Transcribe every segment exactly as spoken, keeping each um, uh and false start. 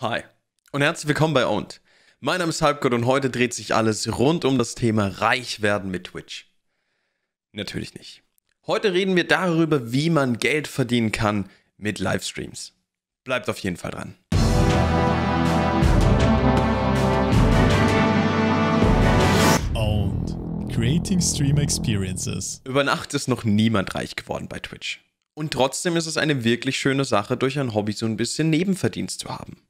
Hi und herzlich willkommen bei Owned. Mein Name ist Halbgott und heute dreht sich alles rund um das Thema reich werden mit Twitch. Natürlich nicht. Heute reden wir darüber, wie man Geld verdienen kann mit Livestreams. Bleibt auf jeden Fall dran. Owned. Creating Stream Experiences. Über Nacht ist noch niemand reich geworden bei Twitch. Und trotzdem ist es eine wirklich schöne Sache, durch ein Hobby so ein bisschen Nebenverdienst zu haben.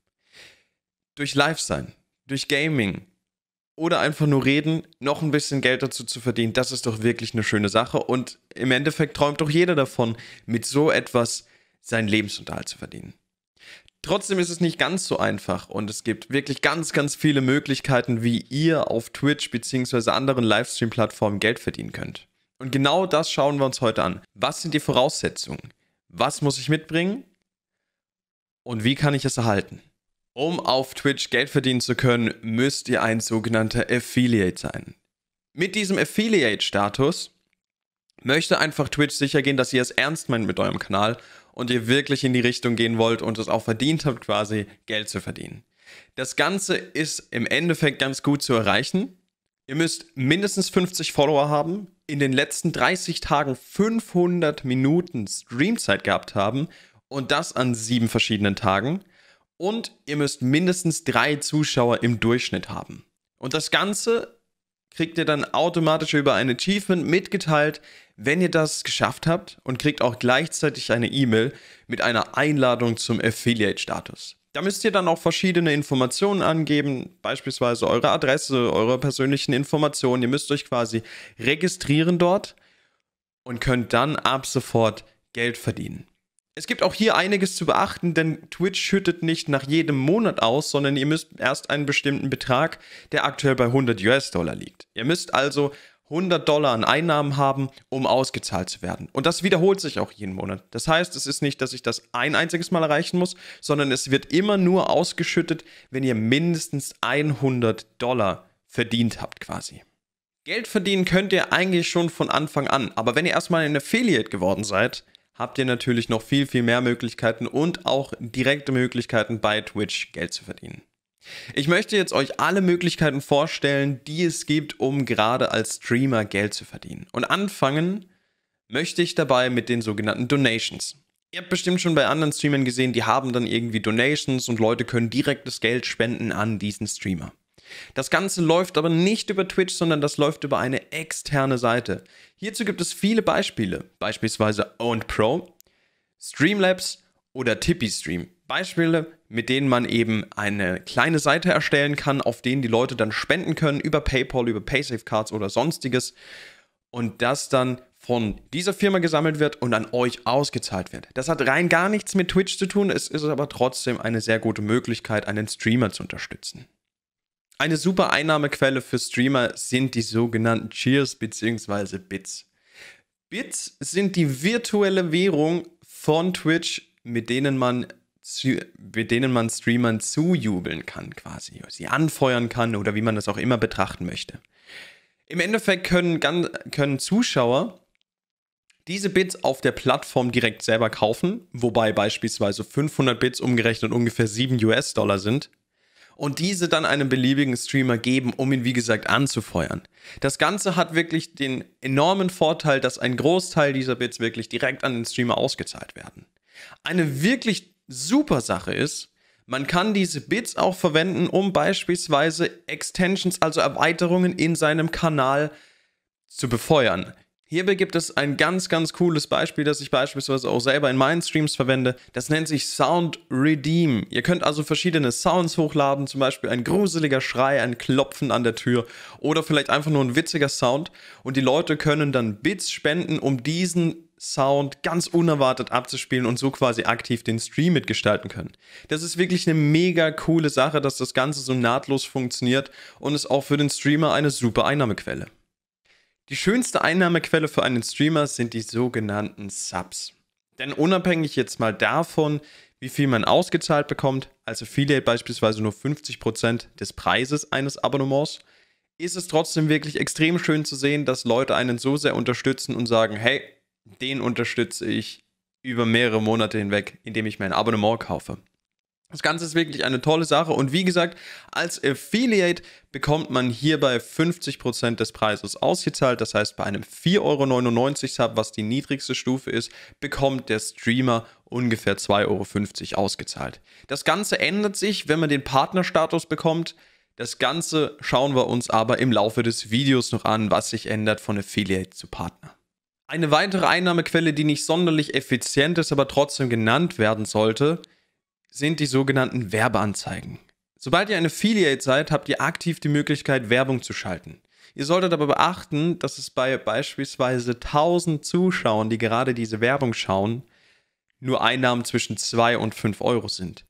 Durch Live-Sein, durch Gaming oder einfach nur reden, noch ein bisschen Geld dazu zu verdienen, das ist doch wirklich eine schöne Sache. Und im Endeffekt träumt doch jeder davon, mit so etwas seinen Lebensunterhalt zu verdienen. Trotzdem ist es nicht ganz so einfach und es gibt wirklich ganz, ganz viele Möglichkeiten, wie ihr auf Twitch bzw. anderen Livestream-Plattformen Geld verdienen könnt. Und genau das schauen wir uns heute an. Was sind die Voraussetzungen? Was muss ich mitbringen? Und wie kann ich es erhalten? Um auf Twitch Geld verdienen zu können, müsst ihr ein sogenannter Affiliate sein. Mit diesem Affiliate-Status möchte einfach Twitch sicher gehen, dass ihr es ernst meint mit eurem Kanal und ihr wirklich in die Richtung gehen wollt und es auch verdient habt, quasi Geld zu verdienen. Das Ganze ist im Endeffekt ganz gut zu erreichen. Ihr müsst mindestens fünfzig Follower haben, in den letzten dreißig Tagen fünfhundert Minuten Streamzeit gehabt haben und das an sieben verschiedenen Tagen. Und ihr müsst mindestens drei Zuschauer im Durchschnitt haben. Und das Ganze kriegt ihr dann automatisch über ein Achievement mitgeteilt, wenn ihr das geschafft habt, und kriegt auch gleichzeitig eine E-Mail mit einer Einladung zum Affiliate-Status. Da müsst ihr dann auch verschiedene Informationen angeben, beispielsweise eure Adresse, eure persönlichen Informationen. Ihr müsst euch quasi registrieren dort und könnt dann ab sofort Geld verdienen. Es gibt auch hier einiges zu beachten, denn Twitch schüttet nicht nach jedem Monat aus, sondern ihr müsst erst einen bestimmten Betrag, der aktuell bei hundert US-Dollar liegt. Ihr müsst also hundert Dollar an Einnahmen haben, um ausgezahlt zu werden. Und das wiederholt sich auch jeden Monat. Das heißt, es ist nicht, dass ich das ein einziges Mal erreichen muss, sondern es wird immer nur ausgeschüttet, wenn ihr mindestens hundert Dollar verdient habt quasi. Geld verdienen könnt ihr eigentlich schon von Anfang an, aber wenn ihr erstmal ein Affiliate geworden seid, habt ihr natürlich noch viel, viel mehr Möglichkeiten und auch direkte Möglichkeiten, bei Twitch Geld zu verdienen. Ich möchte jetzt euch alle Möglichkeiten vorstellen, die es gibt, um gerade als Streamer Geld zu verdienen. Und anfangen möchte ich dabei mit den sogenannten Donations. Ihr habt bestimmt schon bei anderen Streamern gesehen, die haben dann irgendwie Donations und Leute können direktes Geld spenden an diesen Streamer. Das Ganze läuft aber nicht über Twitch, sondern das läuft über eine externe Seite. Hierzu gibt es viele Beispiele, beispielsweise OwnPro, Streamlabs oder TippyStream. Beispiele, mit denen man eben eine kleine Seite erstellen kann, auf denen die Leute dann spenden können über PayPal, über PaySafeCards oder sonstiges und das dann von dieser Firma gesammelt wird und an euch ausgezahlt wird. Das hat rein gar nichts mit Twitch zu tun, es ist aber trotzdem eine sehr gute Möglichkeit, einen Streamer zu unterstützen. Eine super Einnahmequelle für Streamer sind die sogenannten Cheers bzw. Bits. Bits sind die virtuelle Währung von Twitch, mit denen man, mit denen man Streamern zujubeln kann quasi, sie anfeuern kann oder wie man das auch immer betrachten möchte. Im Endeffekt können, können Zuschauer diese Bits auf der Plattform direkt selber kaufen, wobei beispielsweise fünfhundert Bits umgerechnet ungefähr sieben US-Dollar sind. Und diese dann einem beliebigen Streamer geben, um ihn wie gesagt anzufeuern. Das Ganze hat wirklich den enormen Vorteil, dass ein Großteil dieser Bits wirklich direkt an den Streamer ausgezahlt werden. Eine wirklich super Sache ist, man kann diese Bits auch verwenden, um beispielsweise Extensions, also Erweiterungen in seinem Kanal zu befeuern. Hierbei gibt es ein ganz, ganz cooles Beispiel, das ich beispielsweise auch selber in meinen Streams verwende. Das nennt sich Sound Redeem. Ihr könnt also verschiedene Sounds hochladen, zum Beispiel ein gruseliger Schrei, ein Klopfen an der Tür oder vielleicht einfach nur ein witziger Sound. Und die Leute können dann Bits spenden, um diesen Sound ganz unerwartet abzuspielen und so quasi aktiv den Stream mitgestalten können. Das ist wirklich eine mega coole Sache, dass das Ganze so nahtlos funktioniert und ist auch für den Streamer eine super Einnahmequelle. Die schönste Einnahmequelle für einen Streamer sind die sogenannten Subs. Denn unabhängig jetzt mal davon, wie viel man ausgezahlt bekommt, als Affiliate beispielsweise nur fünfzig Prozent des Preises eines Abonnements, ist es trotzdem wirklich extrem schön zu sehen, dass Leute einen so sehr unterstützen und sagen, hey, den unterstütze ich über mehrere Monate hinweg, indem ich mir ein Abonnement kaufe. Das Ganze ist wirklich eine tolle Sache und wie gesagt, als Affiliate bekommt man hierbei fünfzig Prozent des Preises ausgezahlt. Das heißt, bei einem vier Euro neunundneunzig Sub, was die niedrigste Stufe ist, bekommt der Streamer ungefähr zwei Euro fünfzig ausgezahlt. Das Ganze ändert sich, wenn man den Partnerstatus bekommt. Das Ganze schauen wir uns aber im Laufe des Videos noch an, was sich ändert von Affiliate zu Partner. Eine weitere Einnahmequelle, die nicht sonderlich effizient ist, aber trotzdem genannt werden sollte, sind die sogenannten Werbeanzeigen. Sobald ihr ein Affiliate seid, habt ihr aktiv die Möglichkeit, Werbung zu schalten. Ihr solltet aber beachten, dass es bei beispielsweise tausend Zuschauern, die gerade diese Werbung schauen, nur Einnahmen zwischen zwei und fünf Euro sind.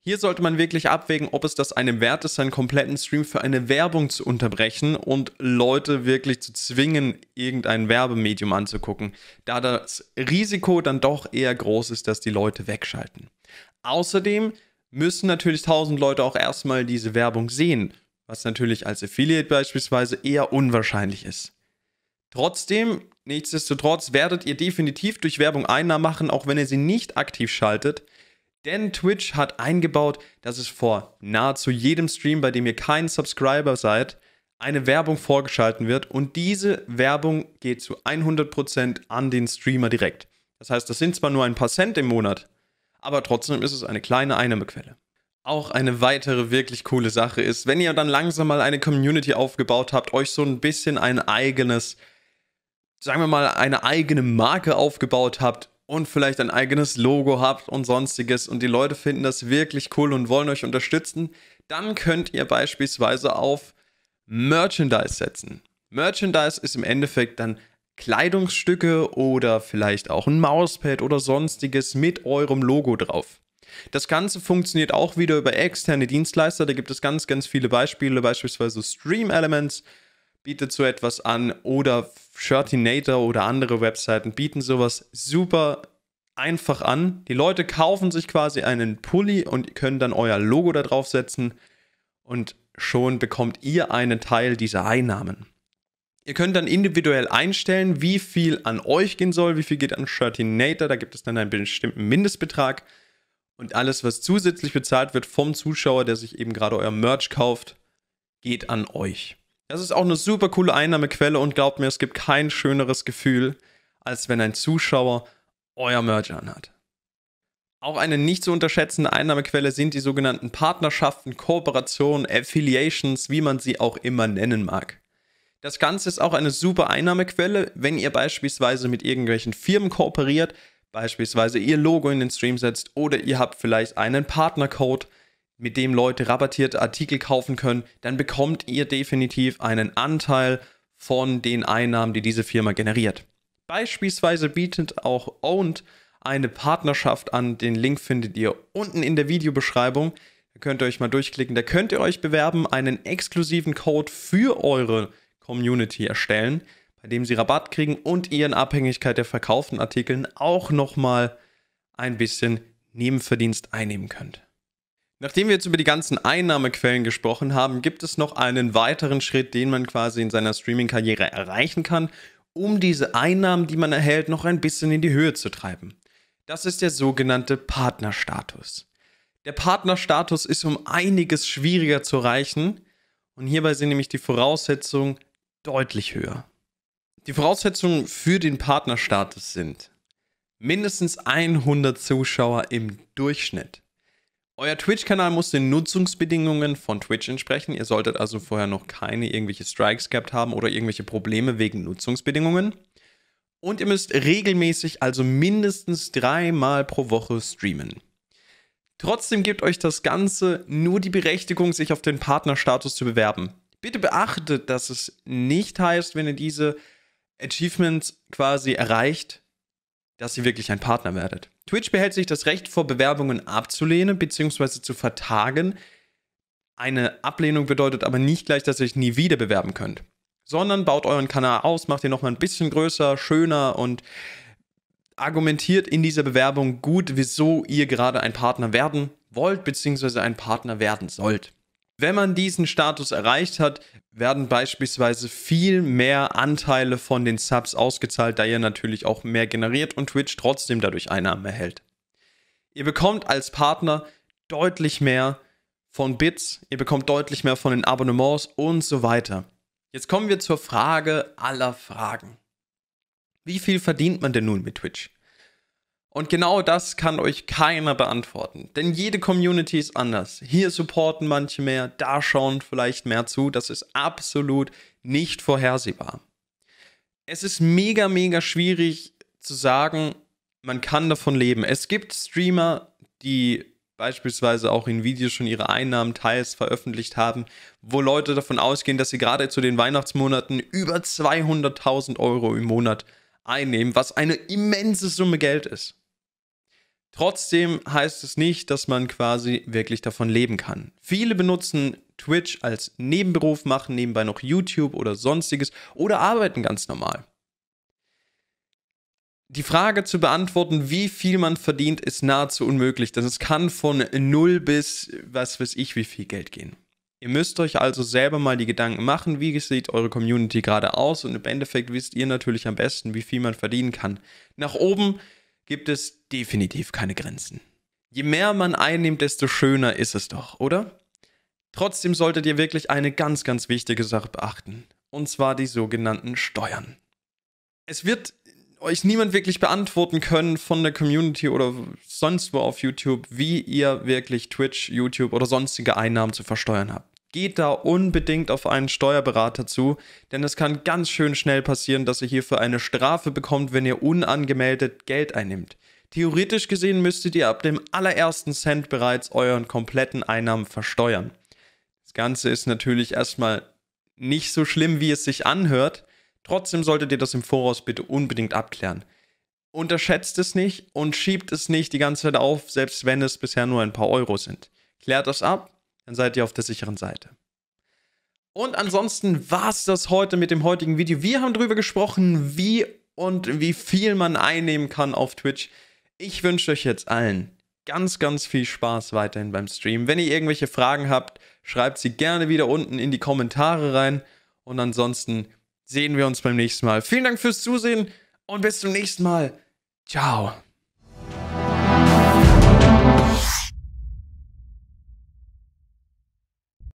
Hier sollte man wirklich abwägen, ob es das einem wert ist, seinen kompletten Stream für eine Werbung zu unterbrechen und Leute wirklich zu zwingen, irgendein Werbemedium anzugucken, da das Risiko dann doch eher groß ist, dass die Leute wegschalten. Außerdem müssen natürlich tausend Leute auch erstmal diese Werbung sehen, was natürlich als Affiliate beispielsweise eher unwahrscheinlich ist. Trotzdem, nichtsdestotrotz, werdet ihr definitiv durch Werbung Einnahmen machen, auch wenn ihr sie nicht aktiv schaltet. Denn Twitch hat eingebaut, dass es vor nahezu jedem Stream, bei dem ihr kein Subscriber seid, eine Werbung vorgeschalten wird und diese Werbung geht zu hundert Prozent an den Streamer direkt. Das heißt, das sind zwar nur ein paar Cent im Monat, aber trotzdem ist es eine kleine Einnahmequelle. Auch eine weitere wirklich coole Sache ist, wenn ihr dann langsam mal eine Community aufgebaut habt, euch so ein bisschen ein eigenes, sagen wir mal, eine eigene Marke aufgebaut habt, und vielleicht ein eigenes Logo habt und sonstiges und die Leute finden das wirklich cool und wollen euch unterstützen, dann könnt ihr beispielsweise auf Merchandise setzen. Merchandise ist im Endeffekt dann Kleidungsstücke oder vielleicht auch ein Mauspad oder sonstiges mit eurem Logo drauf. Das Ganze funktioniert auch wieder über externe Dienstleister, da gibt es ganz, ganz viele Beispiele, beispielsweise Stream Elements bietet so etwas an oder Shirtinator oder andere Webseiten bieten sowas super einfach an. Die Leute kaufen sich quasi einen Pulli und können dann euer Logo da drauf setzen und schon bekommt ihr einen Teil dieser Einnahmen. Ihr könnt dann individuell einstellen, wie viel an euch gehen soll, wie viel geht an Shirtinator, da gibt es dann einen bestimmten Mindestbetrag und alles, was zusätzlich bezahlt wird vom Zuschauer, der sich eben gerade euer Merch kauft, geht an euch. Das ist auch eine super coole Einnahmequelle und glaubt mir, es gibt kein schöneres Gefühl, als wenn ein Zuschauer euer Merch anhat. Auch eine nicht zu unterschätzende Einnahmequelle sind die sogenannten Partnerschaften, Kooperationen, Affiliations, wie man sie auch immer nennen mag. Das Ganze ist auch eine super Einnahmequelle, wenn ihr beispielsweise mit irgendwelchen Firmen kooperiert, beispielsweise ihr Logo in den Stream setzt oder ihr habt vielleicht einen Partnercode, mit dem Leute rabattierte Artikel kaufen können, dann bekommt ihr definitiv einen Anteil von den Einnahmen, die diese Firma generiert. Beispielsweise bietet auch Owned eine Partnerschaft an, den Link findet ihr unten in der Videobeschreibung, da könnt ihr euch mal durchklicken, da könnt ihr euch bewerben, einen exklusiven Code für eure Community erstellen, bei dem sie Rabatt kriegen und ihr in Abhängigkeit der verkauften Artikeln auch nochmal ein bisschen Nebenverdienst einnehmen könnt. Nachdem wir jetzt über die ganzen Einnahmequellen gesprochen haben, gibt es noch einen weiteren Schritt, den man quasi in seiner Streaming-Karriere erreichen kann, um diese Einnahmen, die man erhält, noch ein bisschen in die Höhe zu treiben. Das ist der sogenannte Partnerstatus. Der Partnerstatus ist um einiges schwieriger zu erreichen und hierbei sind nämlich die Voraussetzungen deutlich höher. Die Voraussetzungen für den Partnerstatus sind mindestens hundert Zuschauer im Durchschnitt. Euer Twitch-Kanal muss den Nutzungsbedingungen von Twitch entsprechen. Ihr solltet also vorher noch keine irgendwelche Strikes gehabt haben oder irgendwelche Probleme wegen Nutzungsbedingungen. Und ihr müsst regelmäßig, also mindestens dreimal pro Woche streamen. Trotzdem gibt euch das Ganze nur die Berechtigung, sich auf den Partnerstatus zu bewerben. Bitte beachtet, dass es nicht heißt, wenn ihr diese Achievements quasi erreicht, dass ihr wirklich ein Partner werdet. Twitch behält sich das Recht vor, Bewerbungen abzulehnen bzw. zu vertagen. Eine Ablehnung bedeutet aber nicht gleich, dass ihr euch nie wieder bewerben könnt, sondern baut euren Kanal aus, macht ihn nochmal ein bisschen größer, schöner und argumentiert in dieser Bewerbung gut, wieso ihr gerade ein Partner werden wollt bzw. ein Partner werden sollt. Wenn man diesen Status erreicht hat, werden beispielsweise viel mehr Anteile von den Subs ausgezahlt, da ihr natürlich auch mehr generiert und Twitch trotzdem dadurch Einnahmen erhält. Ihr bekommt als Partner deutlich mehr von Bits, ihr bekommt deutlich mehr von den Abonnements und so weiter. Jetzt kommen wir zur Frage aller Fragen. Wie viel verdient man denn nun mit Twitch? Und genau das kann euch keiner beantworten, denn jede Community ist anders. Hier supporten manche mehr, da schauen vielleicht mehr zu, das ist absolut nicht vorhersehbar. Es ist mega, mega schwierig zu sagen, man kann davon leben. Es gibt Streamer, die beispielsweise auch in Videos schon ihre Einnahmen teils veröffentlicht haben, wo Leute davon ausgehen, dass sie gerade zu den Weihnachtsmonaten über zweihunderttausend Euro im Monat einnehmen, was eine immense Summe Geld ist. Trotzdem heißt es nicht, dass man quasi wirklich davon leben kann. Viele benutzen Twitch als Nebenberuf, machen nebenbei noch YouTube oder sonstiges oder arbeiten ganz normal. Die Frage zu beantworten, wie viel man verdient, ist nahezu unmöglich, denn es kann von null bis was weiß ich wie viel Geld gehen. Ihr müsst euch also selber mal die Gedanken machen, wie sieht eure Community gerade aus, und im Endeffekt wisst ihr natürlich am besten, wie viel man verdienen kann. Nach oben gibt es definitiv keine Grenzen. Je mehr man einnimmt, desto schöner ist es doch, oder? Trotzdem solltet ihr wirklich eine ganz, ganz wichtige Sache beachten. Und zwar die sogenannten Steuern. Es wird euch niemand wirklich beantworten können von der Community oder sonst wo auf YouTube, wie ihr wirklich Twitch, YouTube oder sonstige Einnahmen zu versteuern habt. Geht da unbedingt auf einen Steuerberater zu, denn es kann ganz schön schnell passieren, dass ihr hierfür eine Strafe bekommt, wenn ihr unangemeldet Geld einnimmt. Theoretisch gesehen müsstet ihr ab dem allerersten Cent bereits euren kompletten Einnahmen versteuern. Das Ganze ist natürlich erstmal nicht so schlimm, wie es sich anhört. Trotzdem solltet ihr das im Voraus bitte unbedingt abklären. Unterschätzt es nicht und schiebt es nicht die ganze Zeit auf, selbst wenn es bisher nur ein paar Euro sind. Klärt das ab. Dann seid ihr auf der sicheren Seite. Und ansonsten war es das heute mit dem heutigen Video. Wir haben darüber gesprochen, wie und wie viel man einnehmen kann auf Twitch. Ich wünsche euch jetzt allen ganz, ganz viel Spaß weiterhin beim Stream. Wenn ihr irgendwelche Fragen habt, schreibt sie gerne wieder unten in die Kommentare rein. Und ansonsten sehen wir uns beim nächsten Mal. Vielen Dank fürs Zusehen und bis zum nächsten Mal. Ciao.